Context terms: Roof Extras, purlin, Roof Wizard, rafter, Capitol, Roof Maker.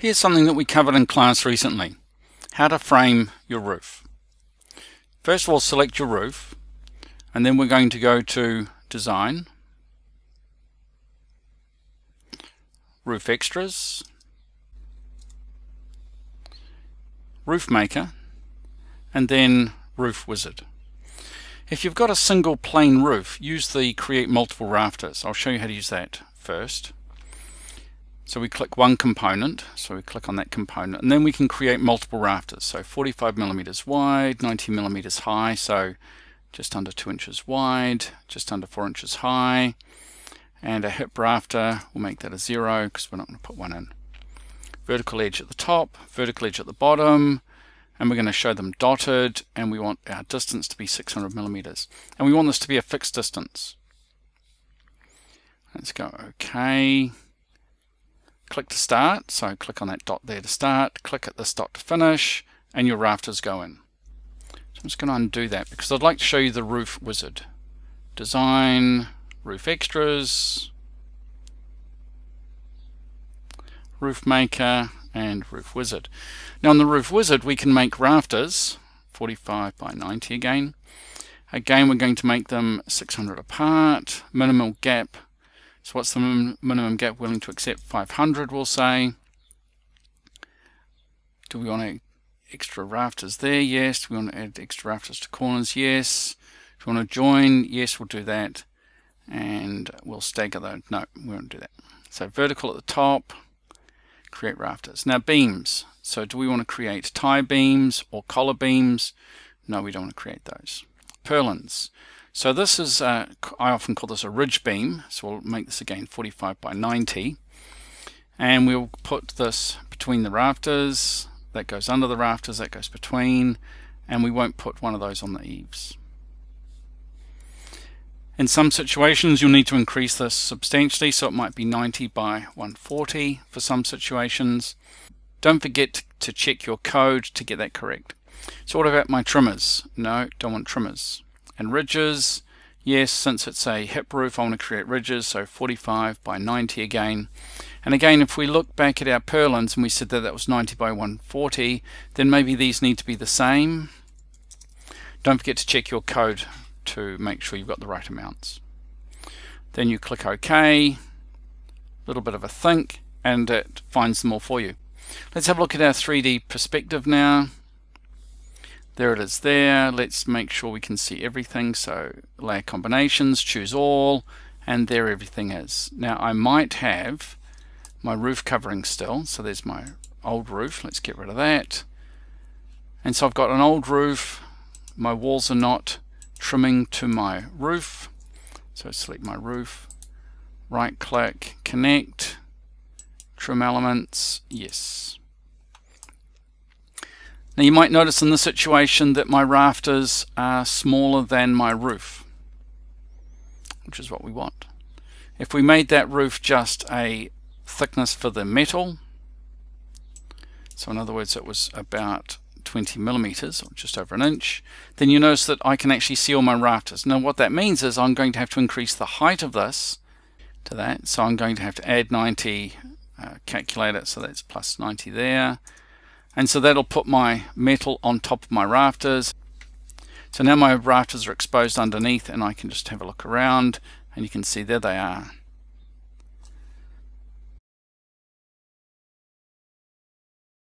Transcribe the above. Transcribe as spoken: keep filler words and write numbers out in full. Here's something that we covered in class recently, how to frame your roof. First of all, select your roof, and then we're going to go to Design, Roof Extras, Roof Maker, and then Roof Wizard. If you've got a single plain roof, use the Create Multiple Rafters. I'll show you how to use that first. So we click one component, so we click on that component, and then we can create multiple rafters. So forty-five millimeters wide, ninety millimeters high, so just under two inches wide, just under four inches high, and a hip rafter, we'll make that a zero because we're not going to put one in. Vertical edge at the top, vertical edge at the bottom, and we're going to show them dotted, and we want our distance to be six hundred millimeters, and we want this to be a fixed distance. Let's go OK. Click to start, so click on that dot there to start, click at this dot to finish, and your rafters go in. So I'm just going to undo that because I'd like to show you the Roof Wizard. Design, Roof Extras, Roof Maker, and Roof Wizard. Now on the Roof Wizard we can make rafters, forty-five by ninety again. Again we're going to make them six hundred apart, minimal gap. So what's the min minimum gap willing to accept? five hundred we'll say. Do we want to add extra rafters there? Yes. Do we want to add extra rafters to corners? Yes. Do we want to join? Yes, we'll do that. And we'll stagger though. No, we won't do that. So vertical at the top, create rafters. Now beams. So do we want to create tie beams or collar beams? No, we don't want to create those. Purlins. So this is, uh, I often call this a ridge beam, so we'll make this again forty-five by ninety, and we'll put this between the rafters, that goes under the rafters, that goes between, and we won't put one of those on the eaves. In some situations you'll need to increase this substantially, so it might be ninety by one forty for some situations. Don't forget to check your code to get that correct. So what about my trimmers? No, don't want trimmers. And ridges, yes, since it's a hip roof I want to create ridges, so forty-five by ninety again. And again, if we look back at our purlins and we said that that was ninety by one forty, then maybe these need to be the same. Don't forget to check your code to make sure you've got the right amounts. Then you click OK, a little bit of a think, and it finds them all for you. Let's have a look at our three D perspective now. There it is there. Let's make sure we can see everything. So layer combinations, choose all, and there everything is. Now I might have my roof covering still. So there's my old roof. Let's get rid of that. And so I've got an old roof. My walls are not trimming to my roof. So select my roof, right click, connect, trim elements, yes. Now you might notice in this situation that my rafters are smaller than my roof, which is what we want. If we made that roof just a thickness for the metal, so in other words it was about twenty millimeters, or just over an inch, then you notice that I can actually see all my rafters. Now what that means is I'm going to have to increase the height of this to that, so I'm going to have to add ninety, uh, calculate it, so that's plus ninety there. And so that'll put my metal on top of my rafters. So now my rafters are exposed underneath, and I can just have a look around and you can see there they are.